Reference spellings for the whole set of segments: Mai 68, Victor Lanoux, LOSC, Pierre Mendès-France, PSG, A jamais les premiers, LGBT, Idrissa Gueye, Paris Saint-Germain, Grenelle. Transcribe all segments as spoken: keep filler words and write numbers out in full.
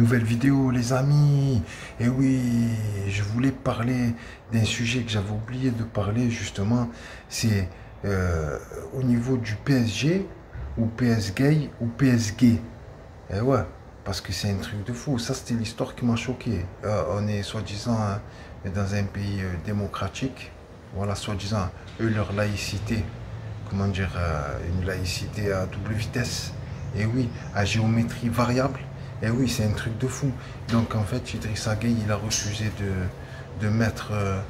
Nouvelle vidéo les amis, et oui, je voulais parler d'un sujet que j'avais oublié de parler justement, c'est euh, au niveau du P S G, ou P S G, ou P S G, et ouais, parce que c'est un truc de fou, ça c'était l'histoire qui m'a choqué, euh, on est soi-disant hein, dans un pays euh, démocratique, voilà, soi-disant, eux leur laïcité, comment dire, euh, une laïcité à double vitesse, et oui, à géométrie variable. Et oui, c'est un truc de fou. Donc en fait, Idrissa Gueye, il a refusé de, de mettre, euh,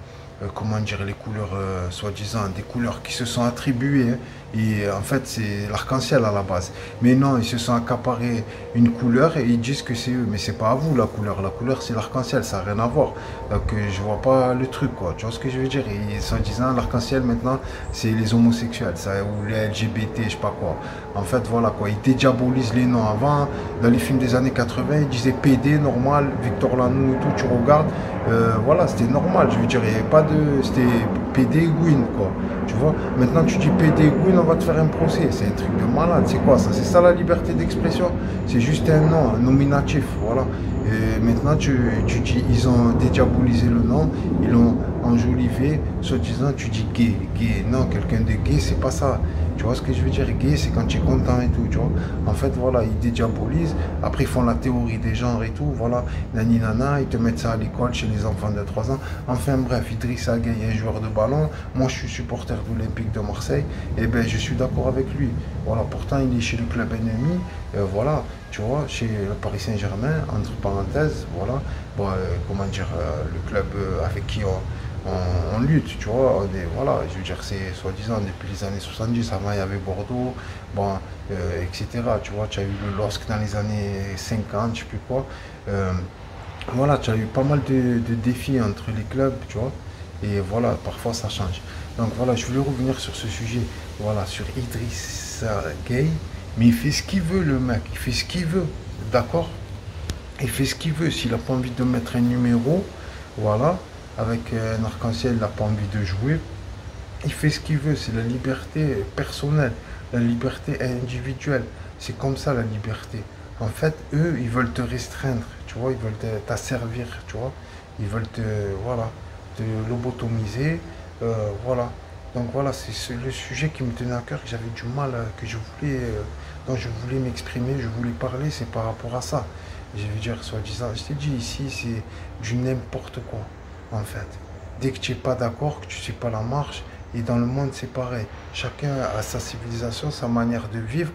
euh, comment dire, les couleurs, euh, soi-disant, des couleurs qui se sont attribuées. Hein. Et en fait, c'est l'arc-en-ciel à la base. Mais non, ils se sont accaparés une couleur et ils disent que c'est eux. Mais c'est pas à vous la couleur. La couleur, c'est l'arc-en-ciel, ça n'a rien à voir. Donc euh, je vois pas le truc, quoi. Tu vois ce que je veux dire? Et soi-disant, l'arc-en-ciel maintenant, c'est les homosexuels, ça, ou les L G B T, je sais pas quoi. En fait, voilà quoi, ils dédiabolisent les noms. Avant, dans les films des années quatre-vingts, ils disaient P D, normal, Victor Lanoux et tout, tu regardes, euh, voilà, c'était normal, je veux dire, il n'y avait pas de... C'était P D Gwyn, quoi, tu vois. Maintenant, tu dis P D Gwyn, on va te faire un procès, c'est un truc de malade, c'est quoi ça? C'est ça la liberté d'expression? C'est juste un nom, un nominatif, voilà. Et maintenant, tu, tu dis, ils ont dédiabolisé le nom, ils l'ont enjolivé, soi-disant, tu dis gay, gay, non, quelqu'un de gay, c'est pas ça. Tu vois ce que je veux dire? Gay, c'est quand tu es content et tout, tu vois. En fait, voilà, ils dédiabolisent. Après, ils font la théorie des genres et tout, voilà. Nani nana, ils te mettent ça à l'école chez les enfants de trois ans. Enfin, bref, Idrissa Gueye, un joueur de ballon. Moi, je suis supporter de l'Olympique de Marseille. Et bien, je suis d'accord avec lui. Voilà, pourtant, il est chez le club ennemi. Euh, voilà, tu vois, chez le Paris Saint-Germain, entre parenthèses, voilà. Bon, euh, comment dire, euh, le club euh, avec qui on... On, on lutte, tu vois, des, voilà, je veux dire, c'est soi-disant depuis les années soixante-dix, avant il y avait Bordeaux, bon, euh, et cetera, tu vois, tu as eu le LOSC dans les années cinquante, je sais plus quoi, euh, voilà, tu as eu pas mal de, de défis entre les clubs, tu vois, et voilà, parfois ça change. Donc voilà, je voulais revenir sur ce sujet, voilà, sur Idrissa Gueye, mais il fait ce qu'il veut le mec, il fait ce qu'il veut, d'accord, il fait ce qu'il veut, s'il n'a pas envie de mettre un numéro, voilà, avec un arc-en-ciel, il n'a pas envie de jouer, il fait ce qu'il veut, c'est la liberté personnelle, la liberté individuelle, c'est comme ça la liberté. En fait, eux, ils veulent te restreindre, tu vois, ils veulent t'asservir, tu vois, ils veulent te, voilà, te lobotomiser, euh, voilà. Donc voilà, c'est le sujet qui me tenait à cœur, que j'avais du mal, que je voulais, euh, dont je voulais m'exprimer, je voulais parler, c'est par rapport à ça. Je veux dire, soi-disant, je t'ai dit ici, c'est du n'importe quoi. En fait, dès que tu n'es pas d'accord, que tu ne suis pas la marche, et dans le monde c'est pareil. Chacun a sa civilisation, sa manière de vivre,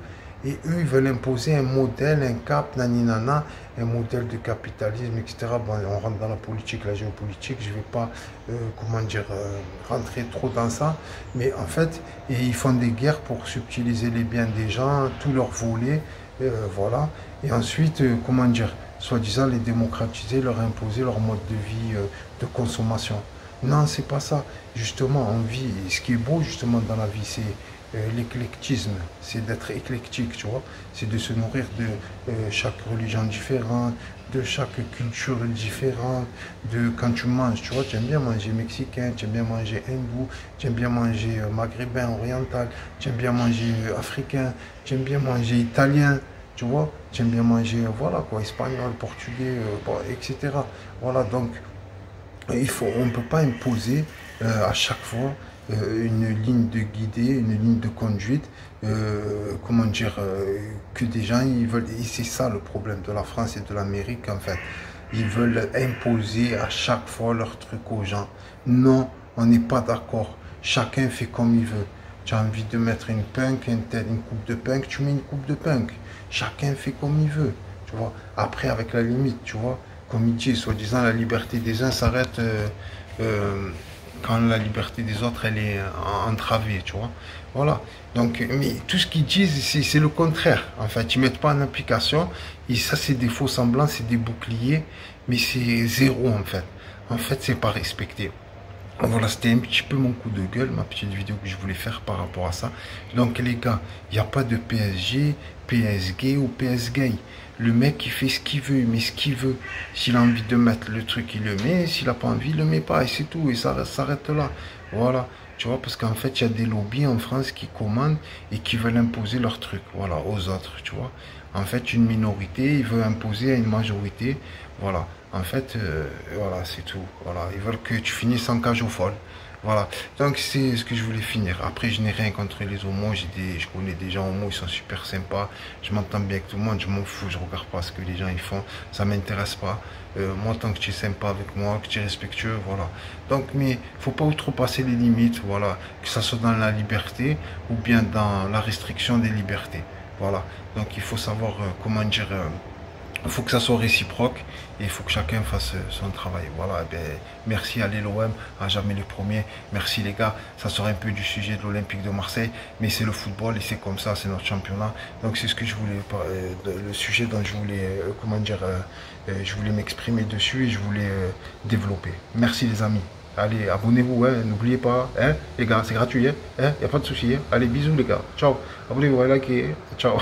et eux ils veulent imposer un modèle, un cap, naninana, un modèle de capitalisme, et cetera. Bon, on rentre dans la politique, la géopolitique, je ne vais pas, euh, comment dire, euh, rentrer trop dans ça, mais en fait, et ils font des guerres pour subtiliser les biens des gens, tout leur voler, euh, voilà, et ensuite, euh, comment dire, soi-disant les démocratiser, leur imposer leur mode de vie, euh, de consommation. Non, c'est pas ça. Justement, on vit, et ce qui est beau justement dans la vie, c'est euh, l'éclectisme, c'est d'être éclectique, tu vois. C'est de se nourrir de euh, chaque religion différente, de chaque culture différente, de quand tu manges, tu vois, tu aimes bien manger mexicain, tu aimes bien manger hindou, tu aimes bien manger euh, maghrébin, oriental, tu aimes bien manger euh, africain, tu aimes bien manger italien. Tu vois, j'aime bien manger, voilà quoi, espagnol, portugais, euh, bon, et cetera. Voilà, donc, il faut, on ne peut pas imposer euh, à chaque fois euh, une ligne de guidée, une ligne de conduite, euh, comment dire, euh, que des gens, ils veulent, et c'est ça le problème de la France et de l'Amérique, en fait. Ils veulent imposer à chaque fois leur truc aux gens. Non, on n'est pas d'accord, chacun fait comme il veut. Tu as envie de mettre une punk, une, telle, une coupe de punk, tu mets une coupe de punk. Chacun fait comme il veut, tu vois. Après, avec la limite, tu vois. Comme il dit, soi-disant, la liberté des uns s'arrête euh, euh, quand la liberté des autres, elle est entravée, tu vois. Voilà. Donc, mais tout ce qu'ils disent, c'est le contraire. En fait, ils ne mettent pas en application. Et ça, c'est des faux semblants, c'est des boucliers. Mais c'est zéro, en fait. En fait, c'est pas respecté. Voilà, c'était un petit peu mon coup de gueule, ma petite vidéo que je voulais faire par rapport à ça. Donc les gars, il n'y a pas de P S G, P S G ou P S G. Le mec, il fait ce qu'il veut, mais ce qu'il veut. S'il a envie de mettre le truc, il le met. S'il n'a pas envie, il le met pas. Et c'est tout, et ça s'arrête là. Voilà, tu vois, parce qu'en fait, il y a des lobbies en France qui commandent et qui veulent imposer leur truc, voilà, aux autres, tu vois. en fait une minorité, il veut imposer à une majorité, voilà, en fait, euh, voilà, c'est tout, voilà, ils veulent que tu finisses en cage aux folles, voilà, donc c'est ce que je voulais finir. Après, je n'ai rien contre les homos, des, je connais des gens homos, ils sont super sympas, je m'entends bien avec tout le monde, je m'en fous, je regarde pas ce que les gens ils font, ça m'intéresse pas, euh, moi, tant que tu es sympa avec moi, que tu es respectueux, voilà, donc, mais faut pas outrepasser les limites, voilà, que ça soit dans la liberté ou bien dans la restriction des libertés, voilà, donc il faut savoir, euh, comment dire, euh, il faut que ça soit réciproque et il faut que chacun fasse son travail. Voilà, ben, merci à l'O M, à jamais les premiers. Merci les gars, ça sort un peu du sujet de l'Olympique de Marseille, mais c'est le football et c'est comme ça, c'est notre championnat. Donc c'est ce que je voulais, le sujet dont je voulais, comment dire, je voulais m'exprimer dessus et je voulais développer. Merci les amis. Allez, abonnez-vous, hein, n'oubliez pas, hein, les gars, c'est gratuit, hein, il n'y a pas de souci, hein. Allez, bisous les gars, ciao, abonnez-vous, likez, ciao.